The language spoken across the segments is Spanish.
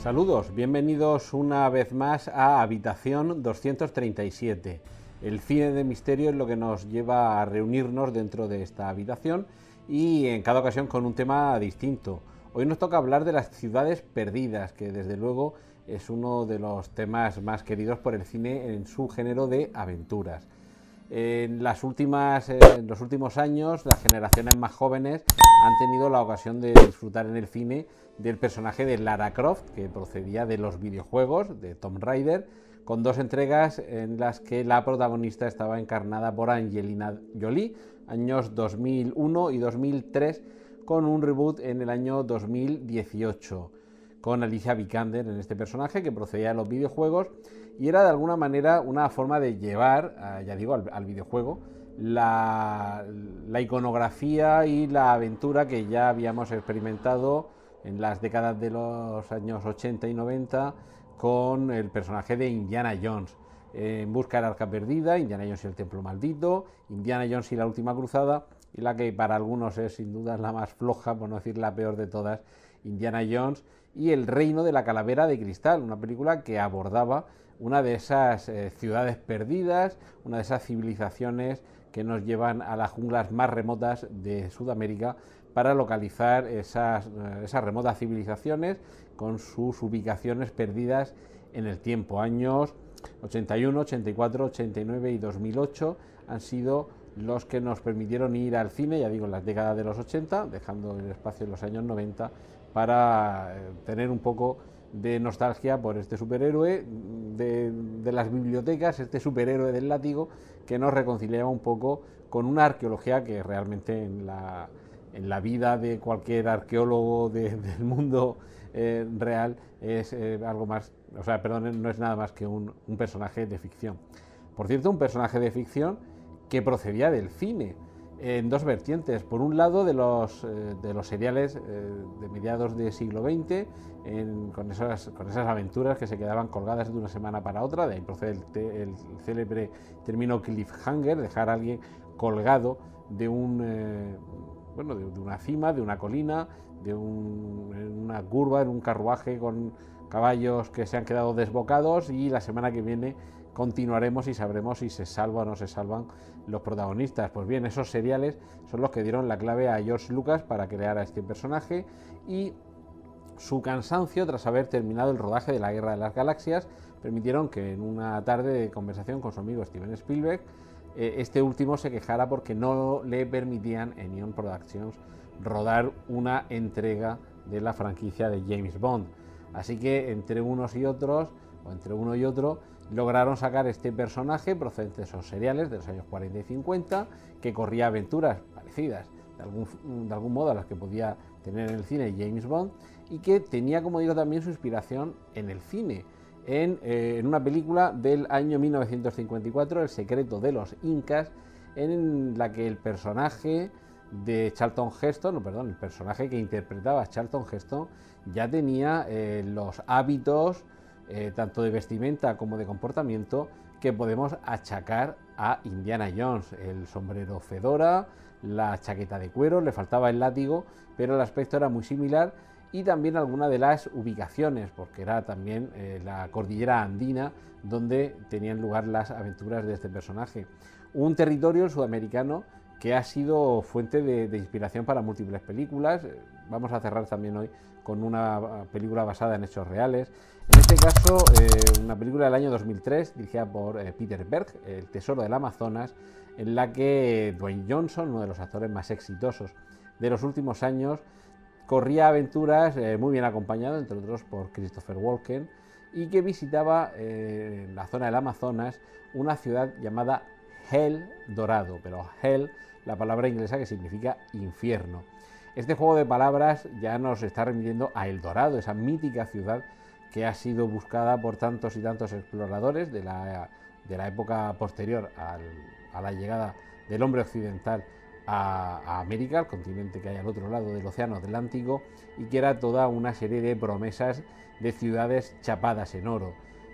Saludos, bienvenidos una vez más a Habitación 237. El cine de misterio es lo que nos lleva a reunirnos dentro de esta habitación y en cada ocasión con un tema distinto. Hoy nos toca hablar de las ciudades perdidas, que desde luego es uno de los temas más queridos por el cine en su género de aventuras. En los últimos años, las generaciones más jóvenes han tenido la ocasión de disfrutar en el cine del personaje de Lara Croft, que procedía de los videojuegos de Tomb Raider, con dos entregas en las que la protagonista estaba encarnada por Angelina Jolie, años 2001 y 2003, con un reboot en el año 2018, con Alicia Vikander en este personaje que procedía de los videojuegos. Y era de alguna manera una forma de llevar, ya digo, al videojuego la iconografía y la aventura que ya habíamos experimentado en las décadas de los años 80 y 90 con el personaje de Indiana Jones. En busca del arca perdida, Indiana Jones y el templo maldito, Indiana Jones y la última cruzada, y la que para algunos es sin duda la más floja, por no decir la peor de todas, Indiana Jones y el reino de la calavera de cristal, una película que abordaba una de esas ciudades perdidas, una de esas civilizaciones que nos llevan a las junglas más remotas de Sudamérica para localizar esas remotas civilizaciones con sus ubicaciones perdidas en el tiempo. Años 81, 84, 89 y 2008 han sido los que nos permitieron ir al cine, ya digo, en las décadas de los 80, dejando el espacio en los años 90, para tener un poco de nostalgia por este superhéroe de las bibliotecas, este superhéroe del látigo que nos reconciliaba un poco con una arqueología que realmente en la vida de cualquier arqueólogo del mundo real es algo más, o sea, perdón, no es nada más que un personaje de ficción. Por cierto, un personaje de ficción que procedía del cine en dos vertientes. Por un lado, de los seriales de mediados del siglo XX, con esas aventuras que se quedaban colgadas de una semana para otra, de ahí procede el célebre término cliffhanger, dejar a alguien colgado de una cima, de una colina, en una curva, en un carruaje con caballos que se han quedado desbocados, y la semana que viene continuaremos y sabremos si se salvan o no se salvan los protagonistas. Pues bien, esos seriales son los que dieron la clave a George Lucas para crear a este personaje, y su cansancio tras haber terminado el rodaje de la Guerra de las Galaxias permitieron que en una tarde de conversación con su amigo Steven Spielberg, este último se quejara porque no le permitían en Eon Productions rodar una entrega de la franquicia de James Bond. Así que entre uno y otro, lograron sacar este personaje procedente de esos seriales de los años 40 y 50, que corría aventuras parecidas de algún modo a las que podía tener en el cine James Bond, y que tenía, como digo, también su inspiración en el cine, en una película del año 1954, El secreto de los incas, en la que el personaje que interpretaba Charlton Heston ya tenía los hábitos tanto de vestimenta como de comportamiento que podemos achacar a Indiana Jones. El sombrero fedora, la chaqueta de cuero, le faltaba el látigo, pero el aspecto era muy similar, y también alguna de las ubicaciones, porque era también la cordillera andina donde tenían lugar las aventuras de este personaje. Un territorio sudamericano que ha sido fuente de inspiración para múltiples películas. Vamos a cerrar también hoy con una película basada en hechos reales. En este caso, una película del año 2003, dirigida por Peter Berg, El tesoro del Amazonas, en la que Dwayne Johnson, uno de los actores más exitosos de los últimos años, corría aventuras muy bien acompañado, entre otros por Christopher Walken, y que visitaba en la zona del Amazonas una ciudad llamada Hell Dorado, pero Hell, la palabra inglesa que significa infierno. Este juego de palabras ya nos está remitiendo a El Dorado, esa mítica ciudad que ha sido buscada por tantos y tantos exploradores de la época posterior a la llegada del hombre occidental a América, al continente que hay al otro lado del océano Atlántico, y que era toda una serie de promesas de ciudades chapadas en oro.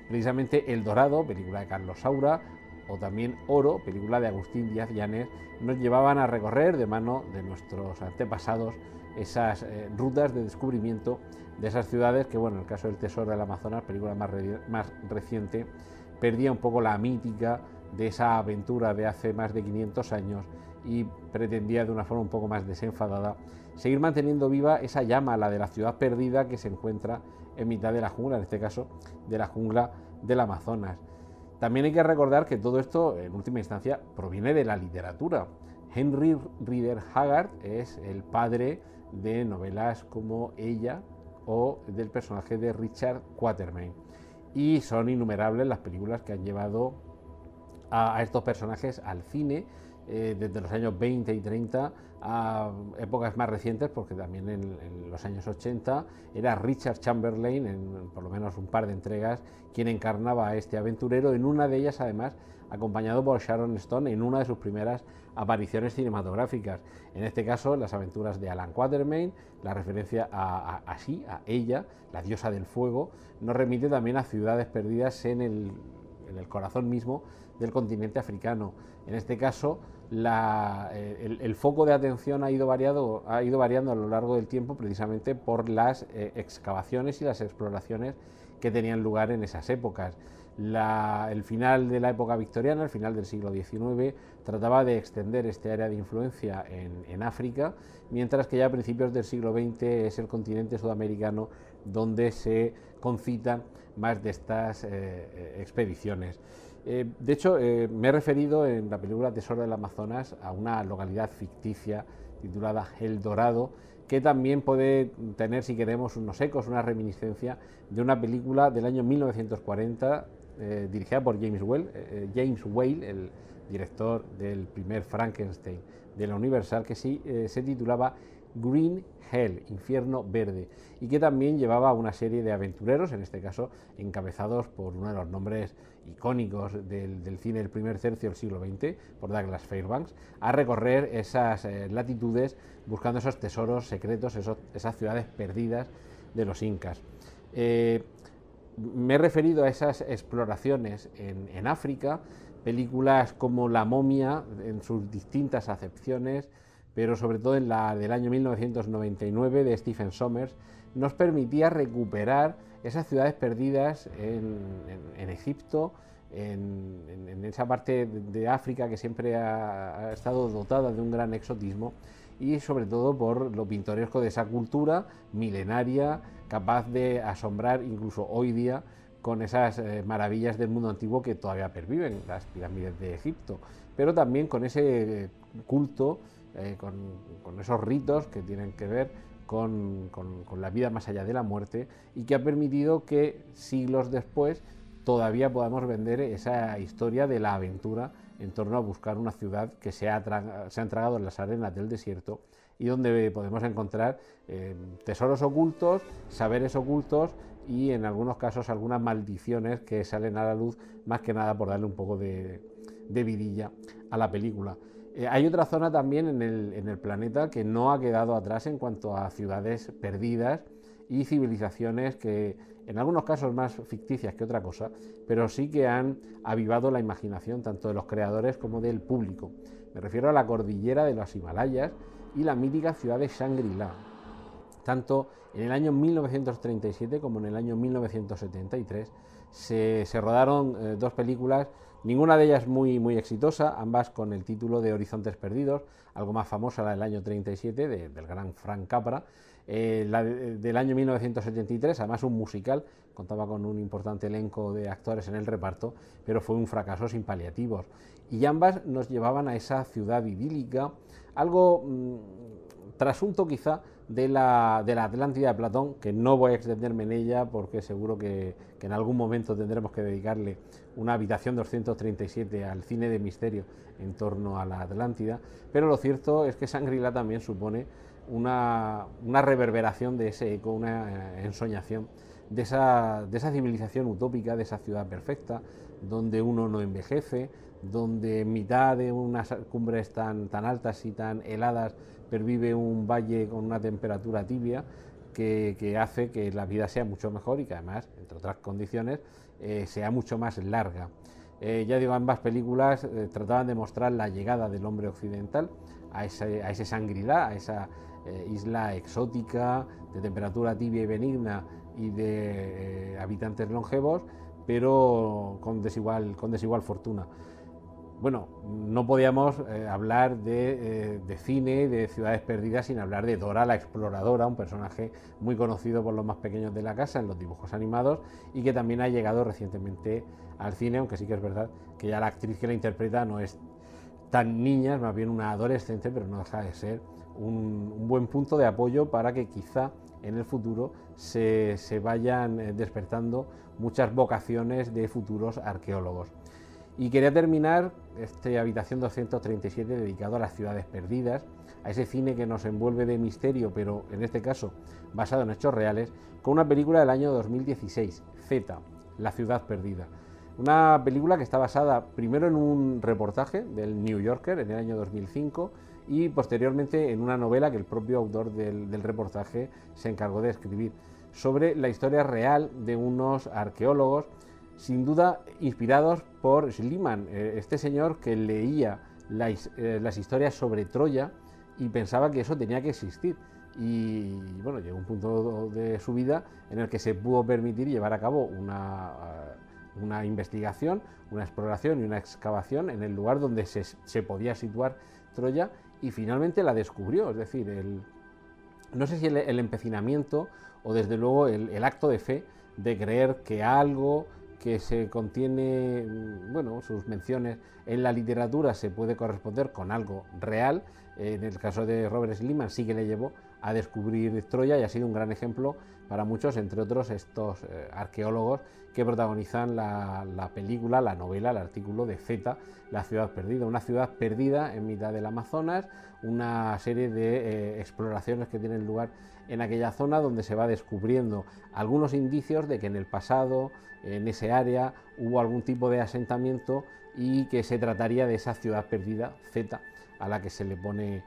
Precisamente El Dorado, película de Carlos Saura, o también Oro, película de Agustín Díaz Yanes, nos llevaban a recorrer de mano de nuestros antepasados esas rutas de descubrimiento de esas ciudades que, bueno, en el caso del Tesoro del Amazonas, película más reciente, perdía un poco la mítica de esa aventura de hace más de 500 años y pretendía, de una forma un poco más desenfadada, seguir manteniendo viva esa llama, la de la ciudad perdida que se encuentra en mitad de la jungla, en este caso de la jungla del Amazonas. También hay que recordar que todo esto, en última instancia, proviene de la literatura. Henry Rider Haggard es el padre de novelas como Ella o del personaje de Richard Quatermain. Y son innumerables las películas que han llevado a estos personajes al cine, desde los años 20 y 30 a épocas más recientes, porque también en los años 80 era Richard Chamberlain, en por lo menos un par de entregas, quien encarnaba a este aventurero, en una de ellas además acompañado por Sharon Stone en una de sus primeras apariciones cinematográficas, en este caso las aventuras de Alan Quatermain. La referencia a Ella, la diosa del fuego, nos remite también a ciudades perdidas en el corazón mismo del continente africano. En este caso, el foco de atención ha ido variando a lo largo del tiempo, precisamente por las excavaciones y las exploraciones que tenían lugar en esas épocas. El final de la época victoriana, el final del siglo XIX, trataba de extender este área de influencia en África, mientras que ya a principios del siglo XX es el continente sudamericano donde se concitan más de estas expediciones. De hecho, me he referido en la película Tesoro del Amazonas a una localidad ficticia titulada El Dorado, que también puede tener, si queremos, unos ecos, una reminiscencia de una película del año 1940 dirigida por James Whale, el director del primer Frankenstein de la Universal, que sí se titulaba Green Hell, Infierno Verde, y que también llevaba una serie de aventureros, en este caso encabezados por uno de los nombres icónicos del cine del primer tercio del siglo XX, por Douglas Fairbanks, a recorrer esas latitudes buscando esos tesoros secretos, esas ciudades perdidas de los incas. Me he referido a esas exploraciones en África, películas como La momia en sus distintas acepciones, pero sobre todo en la del año 1999 de Stephen Sommers, nos permitía recuperar esas ciudades perdidas en Egipto, en esa parte de África que siempre ha estado dotada de un gran exotismo, y sobre todo por lo pintoresco de esa cultura milenaria, capaz de asombrar incluso hoy día con esas maravillas del mundo antiguo que todavía perviven, las pirámides de Egipto, pero también con ese culto, con esos ritos que tienen que ver con la vida más allá de la muerte, y que ha permitido que siglos después todavía podamos vender esa historia de la aventura en torno a buscar una ciudad que se han tragado en las arenas del desierto y donde podemos encontrar tesoros ocultos, saberes ocultos y en algunos casos algunas maldiciones que salen a la luz, más que nada por darle un poco de vidilla a la película. Hay otra zona también en el planeta que no ha quedado atrás en cuanto a ciudades perdidas y civilizaciones que, en algunos casos más ficticias que otra cosa, pero sí que han avivado la imaginación tanto de los creadores como del público. Me refiero a la cordillera de los Himalayas y la mítica ciudad de Shangri-La. Tanto en el año 1937 como en el año 1973 se rodaron dos películas, ninguna de ellas muy exitosa, ambas con el título de Horizontes Perdidos, algo más famosa la del año 37 del gran Frank Capra, del año 1973, además un musical, contaba con un importante elenco de actores en el reparto, pero fue un fracaso sin paliativos. Y ambas nos llevaban a esa ciudad idílica, algo trasunto quizá de la Atlántida de Platón, que no voy a extenderme en ella porque seguro que en algún momento tendremos que dedicarle una habitación 237 al cine de misterio en torno a la Atlántida, pero lo cierto es que Shangri-La también supone una reverberación de ese eco, una ensoñación de esa civilización utópica, de esa ciudad perfecta, donde uno no envejece, donde en mitad de unas cumbres tan altas y tan heladas pervive un valle con una temperatura tibia que hace que la vida sea mucho mejor y que además, entre otras condiciones, sea mucho más larga. Ya digo, ambas películas trataban de mostrar la llegada del hombre occidental a ese Shangri-La, a esa isla exótica, de temperatura tibia y benigna y de habitantes longevos, pero con desigual fortuna. Bueno, no podíamos hablar de cine, de Ciudades Perdidas, sin hablar de Dora la Exploradora, un personaje muy conocido por los más pequeños de la casa en los dibujos animados y que también ha llegado recientemente al cine, aunque sí que es verdad que ya la actriz que la interpreta no es tan niña, es más bien una adolescente, pero no deja de ser un buen punto de apoyo para que quizá en el futuro se vayan despertando muchas vocaciones de futuros arqueólogos. Y quería terminar este Habitación 237 dedicado a las ciudades perdidas, a ese cine que nos envuelve de misterio, pero en este caso basado en hechos reales, con una película del año 2016, Zeta, la ciudad perdida. Una película que está basada primero en un reportaje del New Yorker en el año 2005 y posteriormente en una novela que el propio autor del reportaje se encargó de escribir, sobre la historia real de unos arqueólogos, sin duda inspirados por Schliemann, este señor que leía las historias sobre Troya y pensaba que eso tenía que existir. Y bueno, llegó un punto de su vida en el que se pudo permitir llevar a cabo una investigación, una exploración y una excavación en el lugar donde se podía situar Troya, y finalmente la descubrió. Es decir, no sé si el empecinamiento o desde luego el acto de fe de creer que algo que se contiene, bueno, sus menciones en la literatura se puede corresponder con algo real. En el caso de Robert Sliman sí que le llevó a descubrir Troya y ha sido un gran ejemplo para muchos, entre otros estos arqueólogos que protagonizan la película, la novela, el artículo de Zeta, la ciudad perdida. Una ciudad perdida en mitad del Amazonas, una serie de exploraciones que tienen lugar en aquella zona, donde se va descubriendo algunos indicios de que en el pasado, en ese área, hubo algún tipo de asentamiento y que se trataría de esa ciudad perdida, Zeta, a la que se le pone,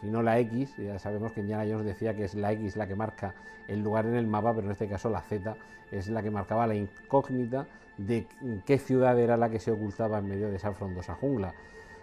si no la X, ya sabemos que Indiana Jones decía que es la X la que marca el lugar en el mapa, pero en este caso la Z es la que marcaba la incógnita de qué ciudad era la que se ocultaba en medio de esa frondosa jungla.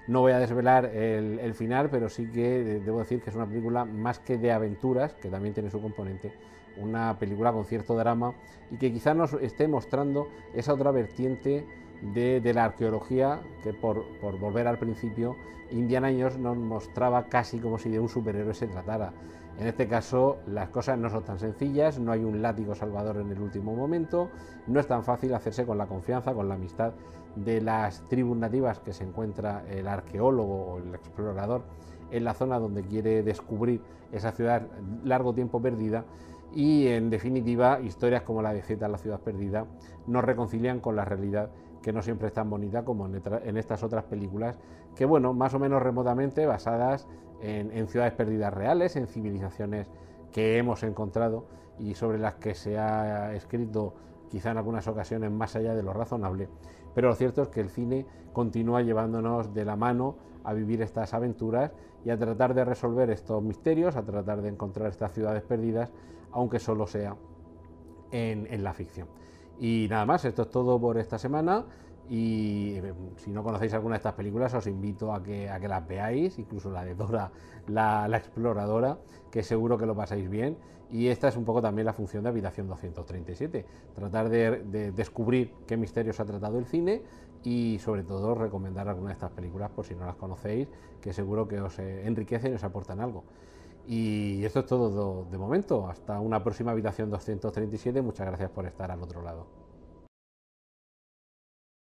No voy a desvelar el final, pero sí que debo decir que es una película más que de aventuras, que también tiene su componente, una película con cierto drama y que quizá nos esté mostrando esa otra vertiente de la arqueología que, por volver al principio, Indiana Jones nos mostraba casi como si de un superhéroe se tratara. En este caso las cosas no son tan sencillas, no hay un látigo salvador en el último momento, no es tan fácil hacerse con la confianza, con la amistad de las tribus nativas que se encuentra el arqueólogo o el explorador en la zona donde quiere descubrir esa ciudad largo tiempo perdida. Y en definitiva, historias como la de Zeta, la ciudad perdida, nos reconcilian con la realidad, que no siempre es tan bonita como en estas otras películas que, bueno, más o menos remotamente basadas en ciudades perdidas reales, en civilizaciones que hemos encontrado y sobre las que se ha escrito quizá en algunas ocasiones más allá de lo razonable. Pero lo cierto es que el cine continúa llevándonos de la mano a vivir estas aventuras y a tratar de resolver estos misterios, a tratar de encontrar estas ciudades perdidas, aunque solo sea en la ficción. Y nada más, esto es todo por esta semana, y si no conocéis alguna de estas películas os invito a que las veáis, incluso la de Dora la Exploradora, que seguro que lo pasáis bien. Y esta es un poco también la función de Habitación 237, tratar de descubrir qué misterios ha tratado el cine y sobre todo recomendar alguna de estas películas por si no las conocéis, que seguro que os enriquecen y os aportan algo. Y esto es todo de momento. Hasta una próxima Habitación 237. Muchas gracias por estar al otro lado.